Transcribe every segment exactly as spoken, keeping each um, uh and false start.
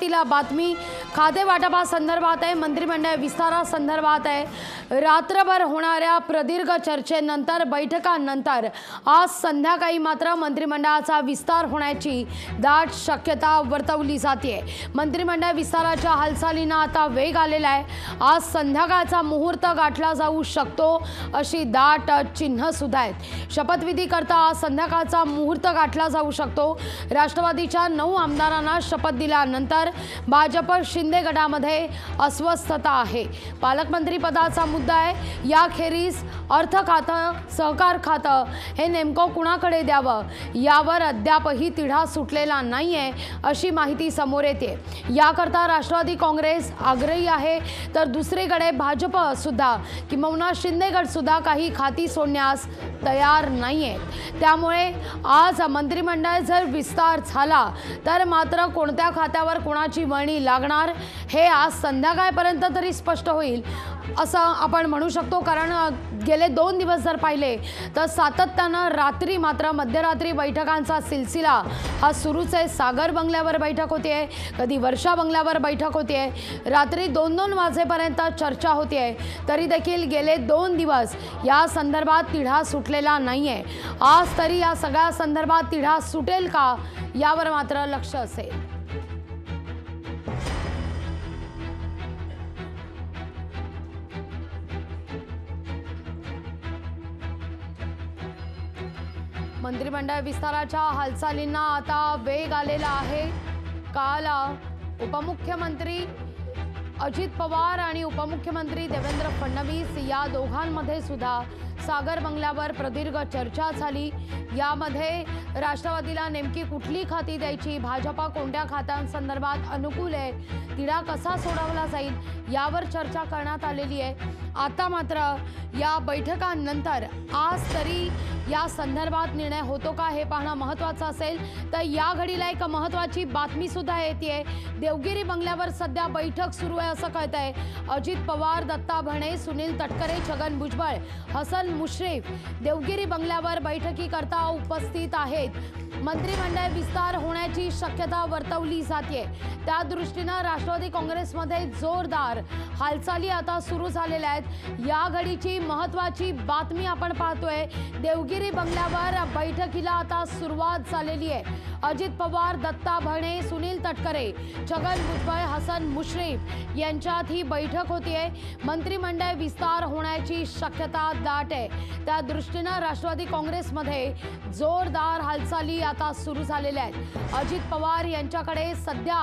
तिला बातमी खाते वाटपासंदर्भात आहे. मंत्रिमंडळ विस्तारासंदर्भात आहे. रात्रभर होणाऱ्या प्रदीर्घ चर्चेनंतर बैठकानंतर आज संध्याकाळी मात्र मंत्रिमंडळाचा विस्तार होण्याची दाट शक्यता वर्तवली जाते. मंत्रिमंडळ विस्ताराच्या हालचालींना आता वेग आलेला आहे. आज संध्याकाळचा मुहूर्त गाठला जाऊ शकतो अशी दाट चिन्ह सुद्धा आहेत. शपथविधी करता आज संध्याकाळचा मुहूर्त गाठला जाऊ शकतो. राष्ट्रवादीच्या नऊ आमदारांना शपथ दिल्यानंतर भाजप शिंदे गटामध्ये अस्वस्थता आहे. पालकमंत्री पदाचा मुद्दा आहे. याखेरीज अर्थ खातं, सहकार खातं हे नेमकं कुणाकडे द्यावं यावर अद्यापही तिढा सुटलेला नाही आहे अशी माहिती समोर येते. याकरता राष्ट्रवादी काँग्रेस आग्रही आहे, तर दुसरीकडे भाजप सुद्धा किंवा शिंदे गट सुद्धा काही खाती सोडण्यास तयार नाही आहेत. त्यामुळे आज मंत्रिमंडळ जर विस्तार झाला तर मात्र कोणत्या खात्यावर कोणाची वळणी लागणार हे आज संध्याकाळपर्यंत तरी स्पष्ट होईल असं आपण म्हणू शकतो. कारण गेले दोन दिवस जर पाहिले तर सातत्यानं रात्री मात्र मध्यरात्री बैठकांचा सिलसिला हा सुरूच आहे. सागर बंगल्यावर बैठक होते आहे, कधी वर्षा बंगल्यावर बैठक होते आहे. रात्री दोन दोन वाजेपर्यंत चर्चा होते आहे. तरी देखील गेले दोन दिवस या संदर्भात तिढा सुटलेला नाही आहे. आज तरी या सगळ्या संदर्भात तिढा सुटेल का यावर मात्र लक्ष असेल. मंत्रिमंडळ विस्ताराच्या हालचालींना आता वेग आलेला आहे. काल उपमुख्यमंत्री अजित पवार आणि उपमुख्यमंत्री देवेंद्र फडणवीस या दोघांमध्ये सुद्धा सागर बंगल्यावर प्रदीर्घ चर्चा झाली. यामध्ये राष्ट्रवादीला नेमकी कुठली खाती द्यायची, भाजपा कोणत्या खात्यांसंदर्भात अनुकूल आहे, तिढा कसा सोडवला जाईल यावर चर्चा करण्यात आलेली आहे. आता मात्र या बैठकांनंतर आज तरी या संदर्भात निर्णय होतो का हे पाहणं महत्त्वाचं असेल. तर या घडीला एक महत्त्वाची बातमीसुद्धा येते. देवगिरी बंगल्यावर सध्या बैठक सुरू आहे असं कळतं आहे. अजित पवार, दत्ता भणे, सुनील तटकरे, छगन भुजबळ, हसन मुश्रीफ देवगिरी बंगल्यावर बैठकीकरता उपस्थित आहेत. मंत्रिमंडळ विस्तार होण्याची शक्यता वर्तवली जाते. त्या दृष्टीनं राष्ट्रवादी काँग्रेसमध्ये जोरदार हालचाली आता सुरू झालेल्या आहेत. या घडीची महत्त्वाची बातमी आपण पाहतोय. देवगिरी बंगल्यावर बैठकीला आता सुरुवात झालेली आहे. अजित पवार, दत्ता भणे, सुनील तटकरे, छगन भुजबळ, हसन मुश्रीफ यांच्यात ही बैठक होतीये. मंत्रिमंडळ विस्तार होण्याची शक्यता दाट आहे. त्या दृष्टीनं राष्ट्रवादी काँग्रेसमध्ये जोरदार हालचाली आता सुरू झालेल्या आहेत. अजित पवार यांच्याकडे सध्या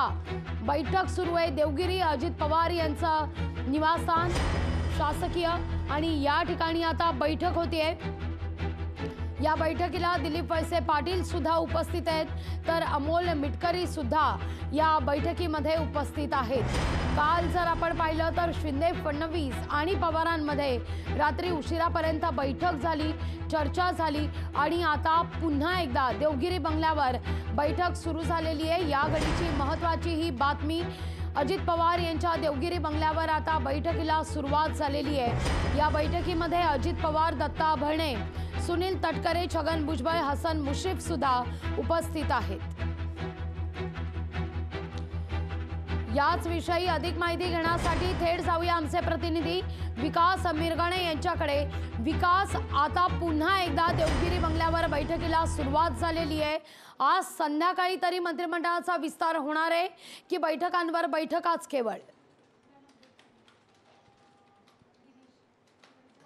बैठक सुरू आहे. देवगिरी अजित पवार यांचं निवासस्थान शासकीय आणि या ठिकाणी आता बैठक होतीये. या बैठकीला दिलीप वळसे पाटील सुद्धा उपस्थित आहेत, तर अमोल मिटकरी सुद्धा या बैठकीमध्ये उपस्थित आहेत. काल जर आपण पाहिलं तर शिंदे, फडणवीस आणि पवारांमध्ये रात्री उशिरापर्यंत बैठक झाली, चर्चा झाली आणि आता पुन्हा एकदा देवगिरी बंगल्यावर बैठक सुरू झालेली आहे. या घडीची महत्त्वाची ही बातमी. अजित पवार यांच्या देवगिरी बंगल्यावर आता बैठकीला सुरुवात झालेली आहे. या बैठकीमध्ये अजित पवार, दत्ता भरणे, सुनील तटकरे, छगन भुजबळ, हसन मुश्रीफ सुद्धा उपस्थित आहेत. याच विषयी अधिक माहिती घेण्यासाठी थेट जाऊया आमचे प्रतिनिधी विकास अमीरगण यांच्याकडे. विकास, आता पुन्हा एकदा देवगिरी बंगल्यावर बैठकीला सुरुवात झालेली आहे. आज संध्याकाळी तरी मंत्रिमंडळाचा विस्तार होणार आहे की बैठकांवर बैठकाच केवळ?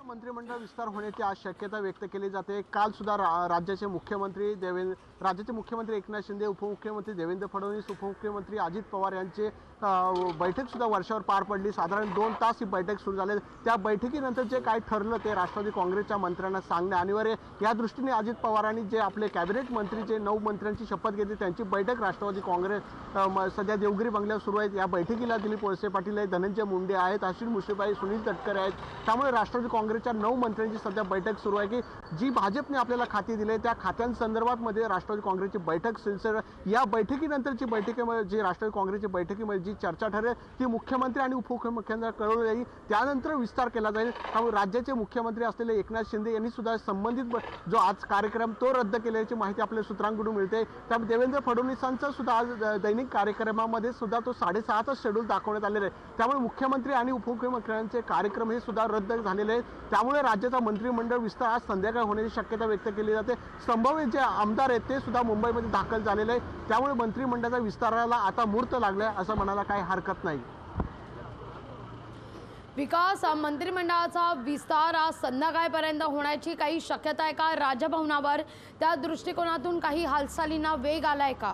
मंत्रिमंडळ विस्तार होण्याची आज शक्यता व्यक्त केली जाते. काल सुद्धा रा राज्याचे मुख्यमंत्री देवेंद्र राज्याचे मुख्यमंत्री एकनाथ शिंदे, उपमुख्यमंत्री देवेंद्र फडणवीस, उपमुख्यमंत्री अजित पवार यांचे बैठक सुद्धा वर्षावर पार पडली. साधारण दोन तास ही बैठक सुरू झाली. त्या बैठकीनंतर जे काय ठरलं ते राष्ट्रवादी काँग्रेसच्या मंत्र्यांना सांगणं अनिवार्य. या दृष्टीने अजित पवारांनी जे आपले कॅबिनेट मंत्री जे नऊ मंत्र्यांची शपथ घेतली त्यांची बैठक राष्ट्रवादी काँग्रेस सध्या देवगिरी बंगल्यावर सुरू आहेत. या बैठकीला दिलीप वळसे पाटील आहेत, धनंजय मुंडे आहेत, अश्विन मुश्बाई, सुनील तटकरे आहेत. त्यामुळे राष्ट्रवादी काँग्रेसच्या नऊ मंत्र्यांची सध्या बैठक सुरू आहे की जी भाजपने आपल्याला खाती दिले त्या खात्यांसंदर्भातमध्ये राष्ट्रवादी काँग्रेसची बैठक सिलसिला या बैठकीनंतरची बैठकीमध्ये जी राष्ट्रवादी काँग्रेसची बैठकीमध्ये जी चर्चा ठरेल ती मुख्यमंत्री आणि उपमुख्यमंत्र्यांना कळवली जाईल, त्यानंतर विस्तार केला जाईल। त्यामुळे राज्याचे मुख्यमंत्री असलेले एकनाथ शिंदे यांनी सुद्धा संबंधित जो आज कार्यक्रम तो रद्द केल्याची माहिती आपल्या सूत्रांकडून मिळते। त्यामुळे देवेंद्र फडणवीसांचा सुद्धा आज दैनिक कार्यक्रमामध्ये सुद्धा तो साडेसहाचा शेड्यूल दाखवण्यात आलेला आहे। त्यामुळे मुख्यमंत्री आणि उपमुख्यमंत्र्यांचे कार्यक्रम हे सुद्धा रद्द झालेले आहेत। त्यामुळे राज्याचा मंत्रिमंडळ विस्तार आज संध्याकाळी होने की शक्यता व्यक्त केली जाते। संभाव्य जे आमदार आहेत ते सुद्धा मुंबई में दाखल झालेले आहेत। त्यामुळे मंत्रिमंडळाचा विस्ताराला आता मुहूर्त लागलाय असं म्हणायला काही हरकत नाही। विकास, मंत्रिमंडळाचा विस्तार आज संध्याकाळपर्यंत होण्याची काही शक्यता आहे का? राजभवनावर त्या दृष्टिकोनातून काही हालचालींना वेग आलाय का?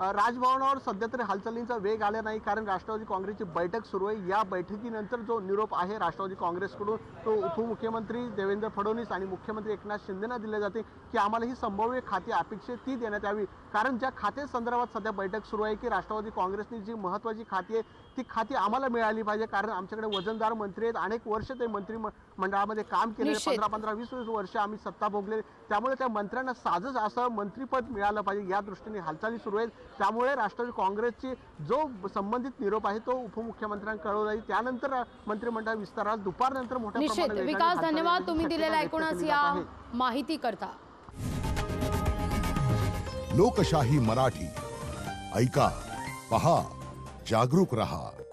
राजभवनावर सध्या तरी हालचालींचा वेग आला नाही, कारण राष्ट्रवादी काँग्रेसची बैठक सुरू आहे। या बैठकीनंतर जो निरोप आहे राष्ट्रवादी काँग्रेसकडून तो उपमुख्यमंत्री देवेंद्र फडणवीस आणि मुख्यमंत्री एकनाथ शिंदेना दिले जाते की आम्हाला ही संभाव्य खाती अपेक्षित ती देण्यात यावी, कारण ज्या खाते संदर्भात सध्या बैठक सुरू आहे की राष्ट्रवादी काँग्रेसने जी महत्त्वाची खाती आहे ती खाती आम्हाला मिळाली पाहिजे, कारण आमच्याकडे वजनदार मंत्री आहेत, अनेक वर्ष ते मंत्रिमंडळामध्ये काम केले, पंधरा पंधरा वीस वीस वर्ष आम्ही सत्ता भोगले, त्यामुळे त्या मंत्र्यांना साजच असं मंत्रिपद मिळालं पाहिजे या दृष्टीने हालचाली सुरू आहेत। त्यामुळे राष्ट्रवादी काँग्रेसची जो संबंधित निरोप आहे तो उपमुख्यमंत्र्यांकडे कळवला जाईल, त्यानंतर मंत्रिमंडळ विस्तारास दुपारनंतर मोठ्या प्रमाणात निश्चित। विकास, धन्यवाद तुम्ही दिलेला ऐकूनच या माहिती करता। लोकशाही मराठी ऐका, पहा, जागरूक रहा।